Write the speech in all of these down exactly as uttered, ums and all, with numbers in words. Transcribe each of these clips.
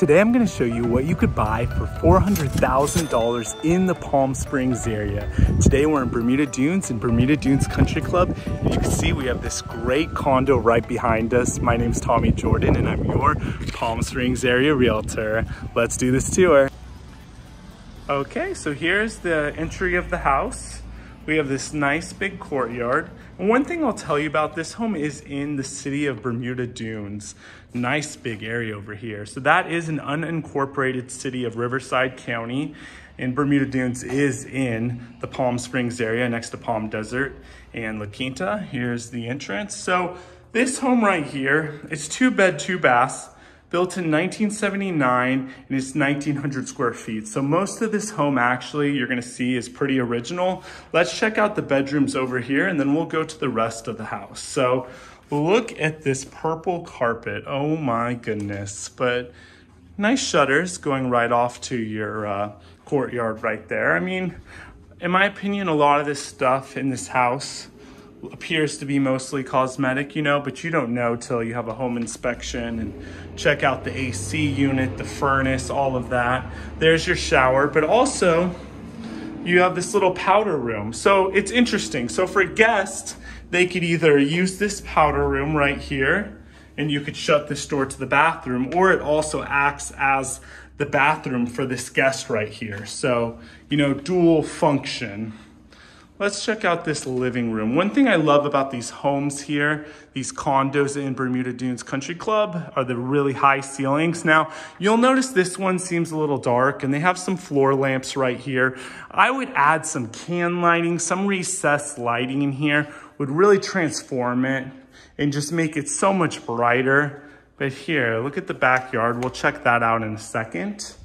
Today I'm going to show you what you could buy for four hundred thousand dollars in the Palm Springs area. Today we're in Bermuda Dunes in Bermuda Dunes Country Club. And you can see we have this great condo right behind us. My name's Tommy Jordan and I'm your Palm Springs area realtor. Let's do this tour. Okay, so here's the entry of the house. We have this nice big courtyard. And one thing I'll tell you about this home is in the city of Bermuda Dunes. Nice big area over here. So that is an unincorporated city of Riverside County. And Bermuda Dunes is in the Palm Springs area next to Palm Desert and La Quinta. Here's the entrance. So this home right here, it's two bed, two baths, built in nineteen seventy-nine, and it's nineteen hundred square feet. So most of this home actually you're gonna see is pretty original. Let's check out the bedrooms over here and then we'll go to the rest of the house. So look at this purple carpet. Oh my goodness. But nice shutters going right off to your uh, courtyard right there. I mean, in my opinion, a lot of this stuff in this house appears to be mostly cosmetic, you know, but you don't know till you have a home inspection and check out the A C unit, the furnace, all of that. There's your shower, but also you have this little powder room. So it's interesting. So for guests, they could either use this powder room right here and you could shut this door to the bathroom, or it also acts as the bathroom for this guest right here. So, you know, dual function. Let's check out this living room. One thing I love about these homes here, these condos in Bermuda Dunes Country Club, are the really high ceilings. Now, you'll notice this one seems a little dark and they have some floor lamps right here. I would add some can lighting, some recessed lighting in here would really transform it and just make it so much brighter. But here, look at the backyard. We'll check that out in a second.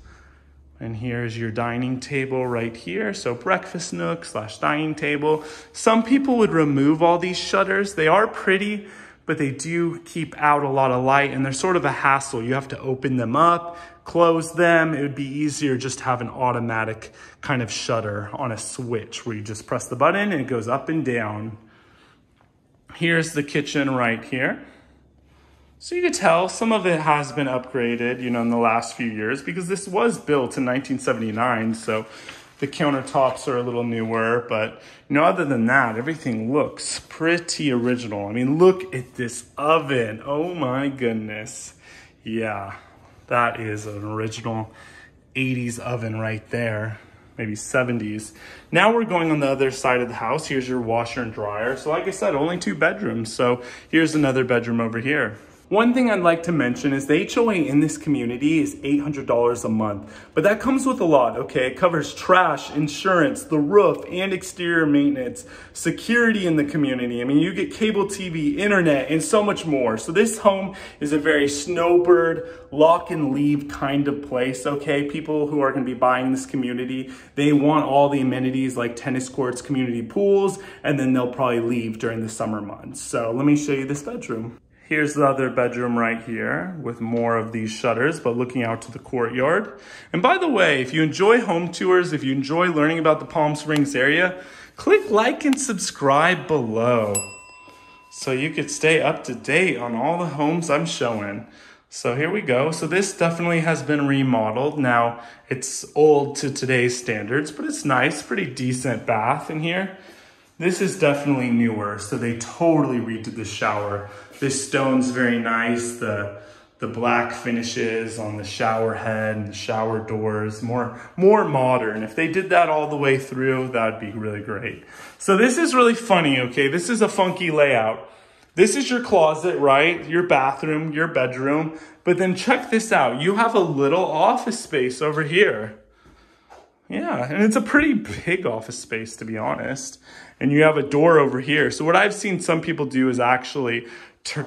And here's your dining table right here. So breakfast nook slash dining table. Some people would remove all these shutters. They are pretty, but they do keep out a lot of light and they're sort of a hassle. You have to open them up, close them. It would be easier just to have an automatic kind of shutter on a switch where you just press the button and it goes up and down. Here's the kitchen right here. So you could tell some of it has been upgraded, you know, in the last few years, because this was built in nineteen seventy-nine. So the countertops are a little newer, but you know, other than that, everything looks pretty original. I mean, look at this oven. Oh my goodness. Yeah, that is an original eighties oven right there. Maybe seventies. Now we're going on the other side of the house. Here's your washer and dryer. So like I said, only two bedrooms. So here's another bedroom over here. One thing I'd like to mention is the H O A in this community is eight hundred dollars a month, but that comes with a lot, okay? It covers trash, insurance, the roof, and exterior maintenance, security in the community. I mean, you get cable T V, internet, and so much more. So this home is a very snowbird, lock and leave kind of place, okay? People who are gonna be buying this community, they want all the amenities like tennis courts, community pools, and then they'll probably leave during the summer months. So let me show you this bedroom. Here's the other bedroom right here with more of these shutters, but looking out to the courtyard. And by the way, if you enjoy home tours, if you enjoy learning about the Palm Springs area, click like and subscribe below so you could stay up to date on all the homes I'm showing. So here we go. So this definitely has been remodeled. Now it's old to today's standards, but it's nice, pretty decent bath in here. This is definitely newer, so they totally redid the shower. This stone's very nice, the, the black finishes on the shower head and the shower doors, more, more modern. If they did that all the way through, that'd be really great. So this is really funny, okay? This is a funky layout. This is your closet, right? Your bathroom, your bedroom. But then check this out. You have a little office space over here. Yeah, and it's a pretty big office space, to be honest. And you have a door over here. So what I've seen some people do is actually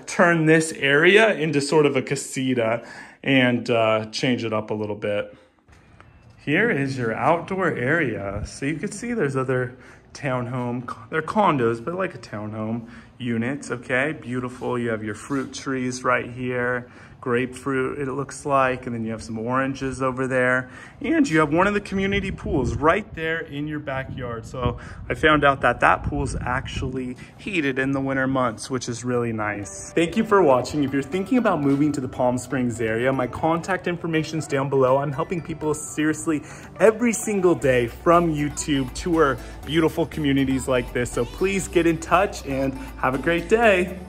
turn this area into sort of a casita and uh, change it up a little bit. Here is your outdoor area. So you can see there's other townhome, they're condos, but like a townhome units, okay? Beautiful, you have your fruit trees right here. grapefruit, it looks like, and then you have some oranges over there. And you have one of the community pools right there in your backyard. So I found out that that pool's actually heated in the winter months, which is really nice. Thank you for watching. If you're thinking about moving to the Palm Springs area, my contact information's down below. I'm helping people seriously every single day from YouTube to our beautiful communities like this. So please get in touch and have a great day.